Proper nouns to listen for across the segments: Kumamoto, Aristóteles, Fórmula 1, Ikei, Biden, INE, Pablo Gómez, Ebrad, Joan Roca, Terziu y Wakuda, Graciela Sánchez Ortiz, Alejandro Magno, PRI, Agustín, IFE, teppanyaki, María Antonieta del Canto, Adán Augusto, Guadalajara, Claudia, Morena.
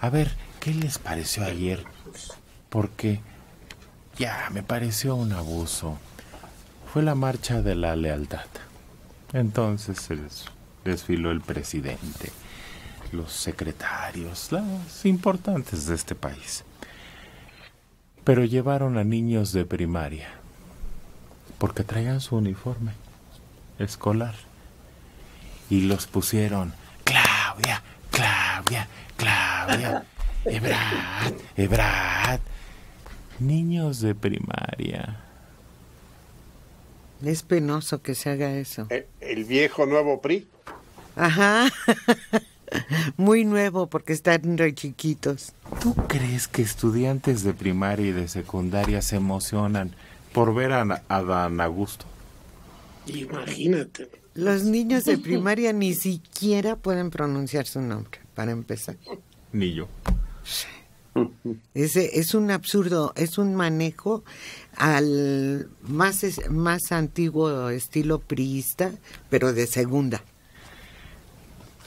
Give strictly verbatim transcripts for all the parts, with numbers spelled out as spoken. A ver, ¿qué les pareció ayer? Porque ya me pareció un abuso. Fue la marcha de la lealtad. Entonces se desfiló el presidente, los secretarios, las importantes de este país. Pero llevaron a niños de primaria, porque traían su uniforme escolar. Y los pusieron, Claudia, Claudia, Claudia, Ebrad, Ebrad. Niños de primaria. Es penoso que se haga eso. El, el viejo nuevo P R I. Ajá. Muy nuevo porque están re chiquitos. ¿Tú crees que estudiantes de primaria y de secundaria se emocionan por ver a Adán Augusto? Imagínate. Los niños de primaria ni siquiera pueden pronunciar su nombre, para empezar. Ni yo. Ese es un absurdo, es un manejo al más, más antiguo estilo priista, pero de segunda.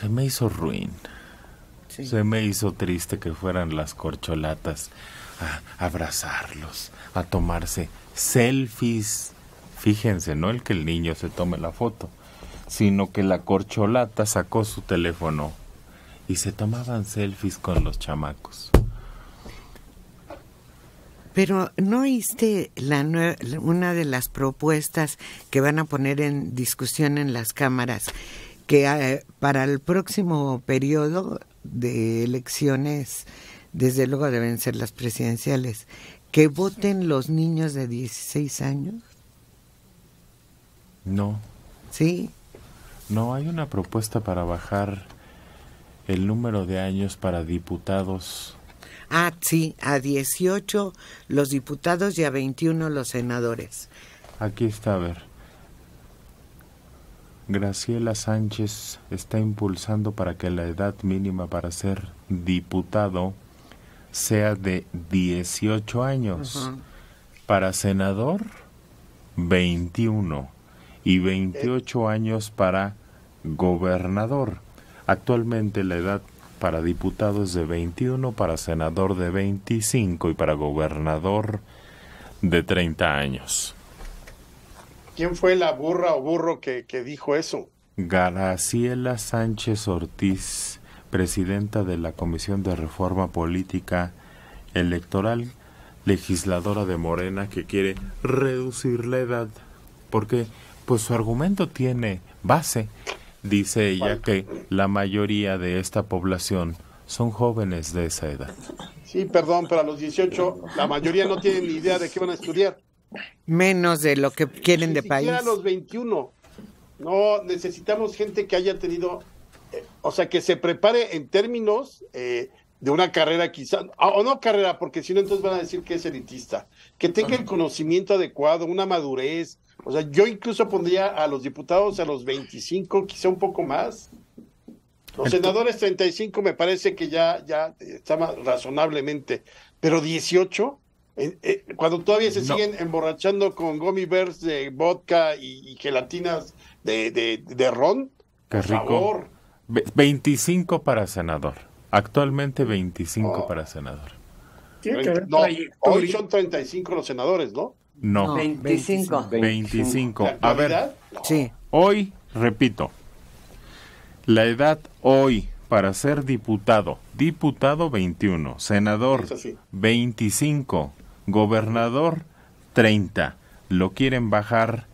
Se me hizo ruin. Sí. Se me hizo triste que fueran las corcholatas a abrazarlos, a tomarse selfies. Fíjense, no el que el niño se tome la foto, sino que la corcholata sacó su teléfono y se tomaban selfies con los chamacos. Pero ¿no oíste la una de las propuestas que van a poner en discusión en las cámaras? Que eh, para el próximo periodo de elecciones, desde luego deben ser las presidenciales, que voten los niños de dieciséis años. No. ¿Sí? No, hay una propuesta para bajar el número de años para diputados. Ah, sí, a dieciocho los diputados y a veintiuno los senadores. Aquí está, a ver. Graciela Sánchez está impulsando para que la edad mínima para ser diputado sea de dieciocho años, uh-huh. Para senador veintiuno y veintiocho años para gobernador. Actualmente la edad para diputado es de veintiuno, para senador de veinticinco y para gobernador de treinta años. ¿Quién fue la burra o burro que, que dijo eso? Graciela Sánchez Ortiz, presidenta de la Comisión de Reforma Política Electoral, legisladora de Morena, que quiere reducir la edad. Porque, pues, su argumento tiene base. Dice ella que la mayoría de esta población son jóvenes de esa edad. Sí, perdón, pero a los dieciocho la mayoría no tiene ni idea de qué van a estudiar. Menos de lo que quieren ni de país. A los veintiuno. No, necesitamos gente que haya tenido, eh, o sea, que se prepare en términos eh, de una carrera quizá, o no carrera, porque si no entonces van a decir que es elitista. Que tenga el conocimiento adecuado, una madurez. O sea, yo incluso pondría a los diputados a los veinticinco, quizá un poco más. Los senadores treinta y cinco me parece que ya, ya está más razonablemente, pero dieciocho... Eh, eh, cuando todavía se no. siguen emborrachando con gummy bears de vodka y, y gelatinas de, de, de ron. Qué por rico. Favor. veinticinco para senador. Actualmente veinticinco oh. para senador. No, hoy son treinta y cinco los senadores, ¿no? No. no. veinticinco. veinticinco. A ver, sí. Hoy, repito, la edad hoy para ser diputado. Diputado veintiuno, senador veinticinco, gobernador treinta. Lo quieren bajar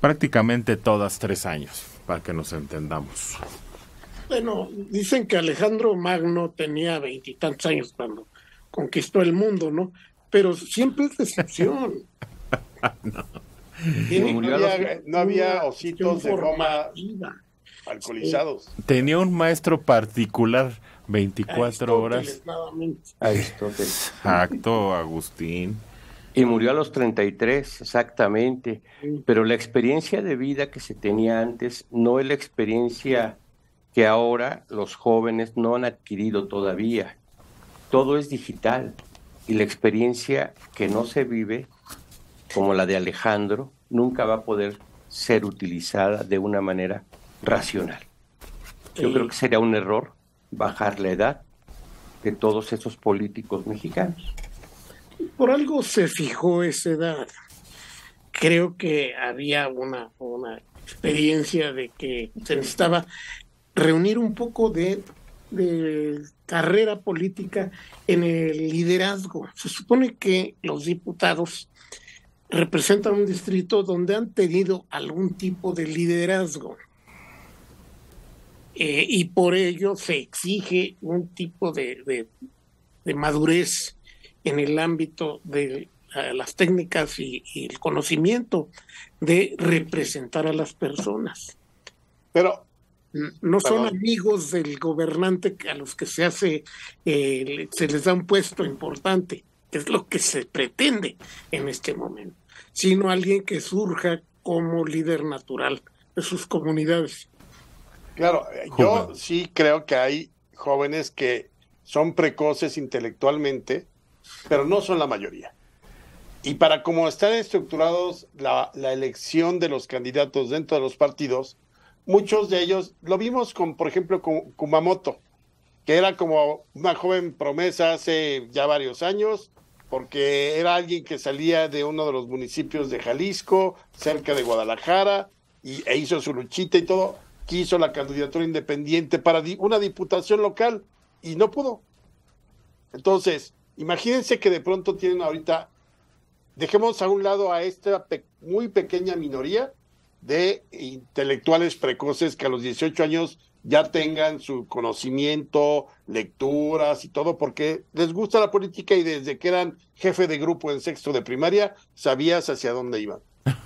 prácticamente todas tres años, para que nos entendamos. Bueno, dicen que Alejandro Magno tenía veintitantos años cuando conquistó el mundo, ¿no? Pero siempre es decepción. No. No había, no había ositos de Roma alcoholizados. Tenía un maestro particular veinticuatro horas. Aristóteles. Exacto, Agustín. Y murió a los treinta y tres, exactamente. Pero la experiencia de vida que se tenía antes no es la experiencia que ahora los jóvenes no han adquirido todavía. Todo es digital. Y la experiencia que no se vive, como la de Alejandro, nunca va a poder ser utilizada de una manera racional. Yo creo que sería un error bajar la edad de todos esos políticos mexicanos. Por algo se fijó esa edad. Creo que había una, una experiencia de que se necesitaba reunir un poco de, de carrera política en el liderazgo. Se supone que los diputados representan un distrito donde han tenido algún tipo de liderazgo. Eh, y por ello se exige un tipo de, de, de madurez en el ámbito de uh, las técnicas y, y el conocimiento de representar a las personas. Pero no, no son amigos del gobernante a los que se hace, eh, se les da un puesto importante, que es lo que se pretende en este momento, sino alguien que surja como líder natural de sus comunidades. Claro, yo sí creo que hay jóvenes que son precoces intelectualmente, pero no son la mayoría. Y para cómo están estructurados la, la elección de los candidatos dentro de los partidos, muchos de ellos, lo vimos con, por ejemplo, con Kumamoto, que era como una joven promesa hace ya varios años, porque era alguien que salía de uno de los municipios de Jalisco, cerca de Guadalajara, y, e hizo su luchita y todo. Quiso la candidatura independiente para una diputación local y no pudo. Entonces, imagínense que de pronto tienen ahorita, dejemos a un lado a esta pe- muy pequeña minoría de intelectuales precoces que a los dieciocho años ya tengan su conocimiento, lecturas y todo, porque les gusta la política y desde que eran jefe de grupo en sexto de primaria, sabías hacia dónde iban.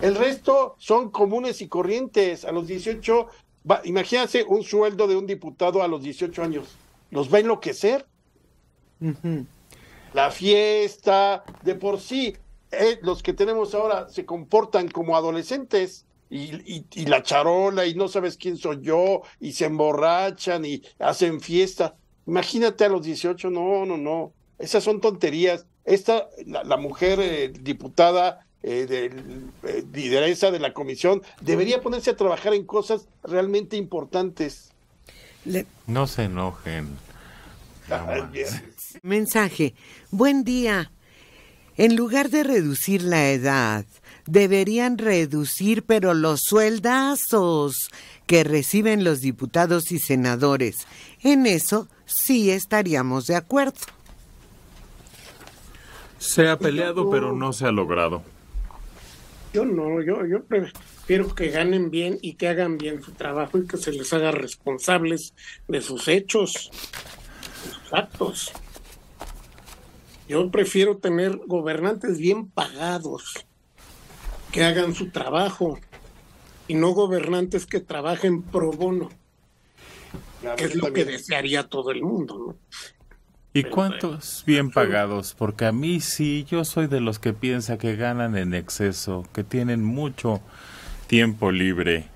El resto son comunes y corrientes. A los dieciocho... Va, imagínense un sueldo de un diputado a los dieciocho años. ¿Los va a enloquecer? Uh-huh. La fiesta, de por sí, eh, los que tenemos ahora se comportan como adolescentes y, y, y la charola y no sabes quién soy yo y se emborrachan y hacen fiesta. Imagínate a los dieciocho, no, no, no. Esas son tonterías. Esta, la, la mujer eh, diputada... Eh, de eh, lideresa de la comisión, debería ponerse a trabajar en cosas realmente importantes. Le... No se enojen. No Mensaje. Buen día. En lugar de reducir la edad, deberían reducir, pero los sueldazos que reciben los diputados y senadores. En eso sí estaríamos de acuerdo. Se ha peleado, pero no se ha logrado. Yo no, yo, yo prefiero que ganen bien y que hagan bien su trabajo y que se les haga responsables de sus hechos, de sus actos. Yo prefiero tener gobernantes bien pagados, que hagan su trabajo, y no gobernantes que trabajen pro bono, claro, que es lo que desearía todo el mundo, ¿no? ¿Y cuántos bien pagados? Porque a mí sí, yo soy de los que piensa que ganan en exceso, que tienen mucho tiempo libre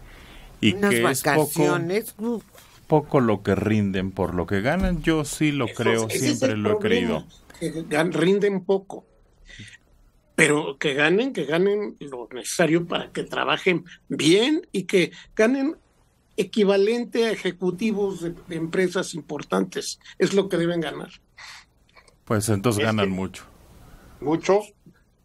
y que es poco, poco lo que rinden por lo que ganan. Yo sí lo creo, siempre lo he creído. Que rinden poco, pero que ganen, que ganen lo necesario para que trabajen bien y que ganen equivalente a ejecutivos de, de empresas importantes. Es lo que deben ganar. Pues entonces ganan mucho. ¿Mucho?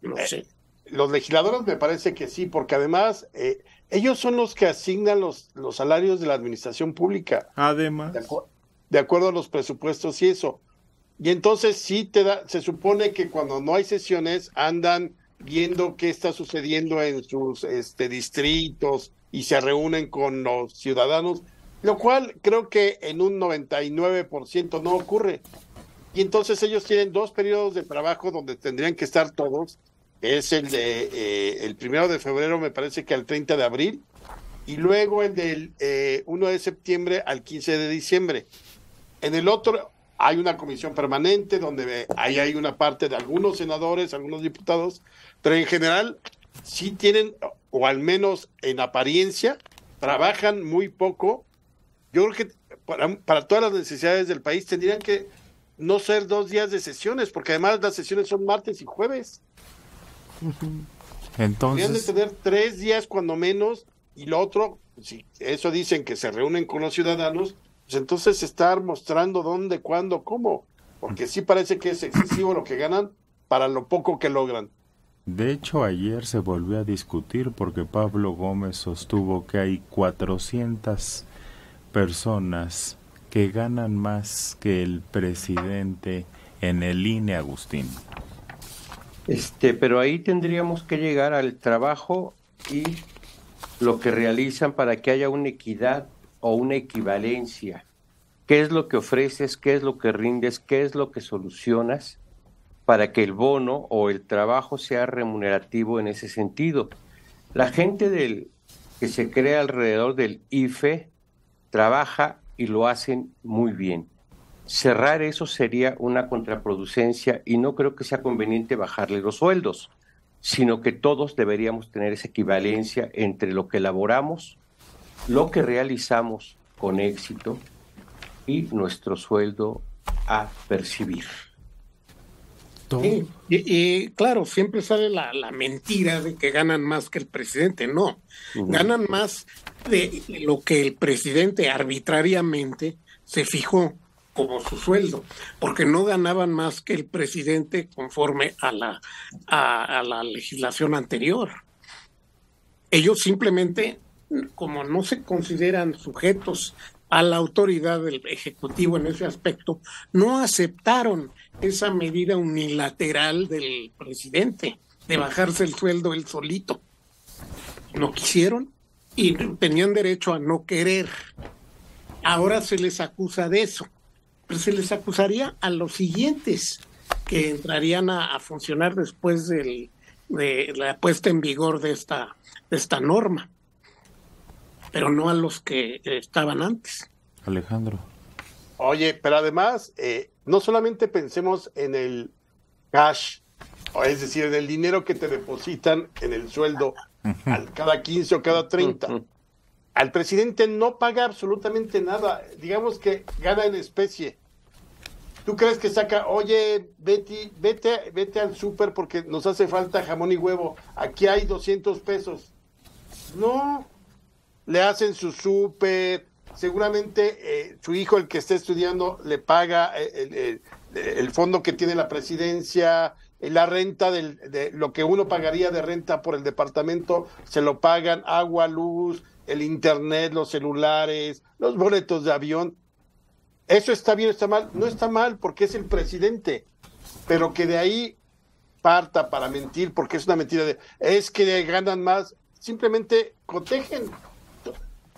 No sé. Eh, los legisladores me parece que sí, porque además eh, ellos son los que asignan los, los salarios de la administración pública. Además. De, acu- de acuerdo a los presupuestos y eso. Y entonces sí te da, se supone que cuando no hay sesiones andan viendo qué está sucediendo en sus este, distritos, y se reúnen con los ciudadanos, lo cual creo que en un noventa y nueve por ciento no ocurre. Y entonces ellos tienen dos periodos de trabajo donde tendrían que estar todos, es el de eh, el primero de febrero, me parece que al treinta de abril, y luego el del eh, uno de septiembre al quince de diciembre. En el otro hay una comisión permanente donde ahí hay una parte de algunos senadores, algunos diputados, pero en general sí tienen... o al menos en apariencia, trabajan muy poco. Yo creo que para, para todas las necesidades del país tendrían que no ser dos días de sesiones, porque además las sesiones son martes y jueves. Entonces... Tendrían que tener tres días cuando menos, y lo otro, si eso dicen que se reúnen con los ciudadanos, pues entonces estar mostrando dónde, cuándo, cómo. porque sí parece que es excesivo lo que ganan para lo poco que logran. De hecho, ayer se volvió a discutir porque Pablo Gómez sostuvo que hay cuatrocientas personas que ganan más que el presidente en el I N E, Agustín. Este, pero ahí tendríamos que llegar al trabajo y lo que realizan para que haya una equidad o una equivalencia. ¿Qué es lo que ofreces? ¿Qué es lo que rindes? ¿Qué es lo que solucionas? Para que el bono o el trabajo sea remunerativo en ese sentido. La gente del, que se crea alrededor del I F E trabaja y lo hacen muy bien. Cerrar eso sería una contraproducencia y no creo que sea conveniente bajarle los sueldos, sino que todos deberíamos tener esa equivalencia entre lo que elaboramos, lo que realizamos con éxito y nuestro sueldo a percibir. Sí, y, y claro, siempre sale la, la mentira de que ganan más que el presidente. No, uh-huh. Ganan más de lo que el presidente arbitrariamente se fijó como su sueldo, porque no ganaban más que el presidente conforme a la, a, a la legislación anterior. Ellos simplemente, como no se consideran sujetos a la autoridad del Ejecutivo en ese aspecto, no aceptaron esa medida unilateral del presidente de bajarse el sueldo él solito. No quisieron y tenían derecho a no querer. Ahora se les acusa de eso, pero se les acusaría a los siguientes que entrarían a, a funcionar después del, de la puesta en vigor de esta, de esta norma, pero no a los que estaban antes. Alejandro. Oye, pero además, eh, no solamente pensemos en el cash, es decir, en el dinero que te depositan en el sueldo al, cada quince o cada treinta. Al presidente no paga absolutamente nada, digamos que gana en especie. ¿Tú crees que saca, oye, Betty, vete, vete al súper porque nos hace falta jamón y huevo, aquí hay doscientos pesos? No, le hacen su súper. Seguramente eh, su hijo, el que esté estudiando, le paga el, el, el fondo que tiene la presidencia, la renta, del, de lo que uno pagaría de renta por el departamento, se lo pagan, agua, luz, el internet, los celulares, los boletos de avión. ¿Eso está bien o está mal? No está mal porque es el presidente, pero que de ahí parta para mentir, porque es una mentira de, es que ganan más, simplemente cotejen.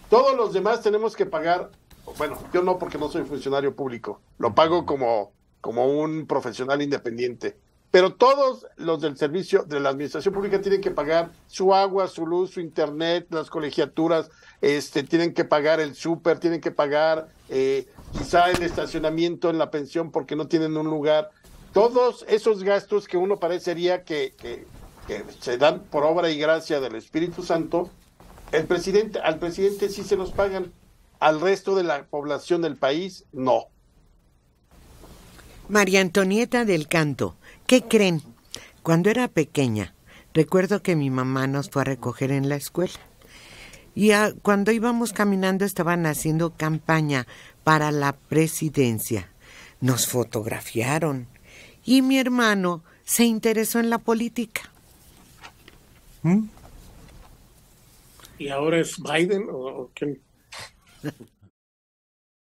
Todos los demás tenemos que pagar, bueno, yo no porque no soy funcionario público, lo pago como, como un profesional independiente, pero todos los del servicio de la administración pública tienen que pagar su agua, su luz, su internet, las colegiaturas, este, tienen que pagar el súper, tienen que pagar eh, quizá el estacionamiento en la pensión porque no tienen un lugar. Todos esos gastos que uno parecería que, que, que se dan por obra y gracia del Espíritu Santo, El presidente, al presidente sí se los pagan, al resto de la población del país no. María Antonieta del Canto, ¿qué creen? Cuando era pequeña, recuerdo que mi mamá nos fue a recoger en la escuela y a, cuando íbamos caminando estaban haciendo campaña para la presidencia. Nos fotografiaron y mi hermano se interesó en la política. ¿Mm? ¿Y ahora es Biden o quién?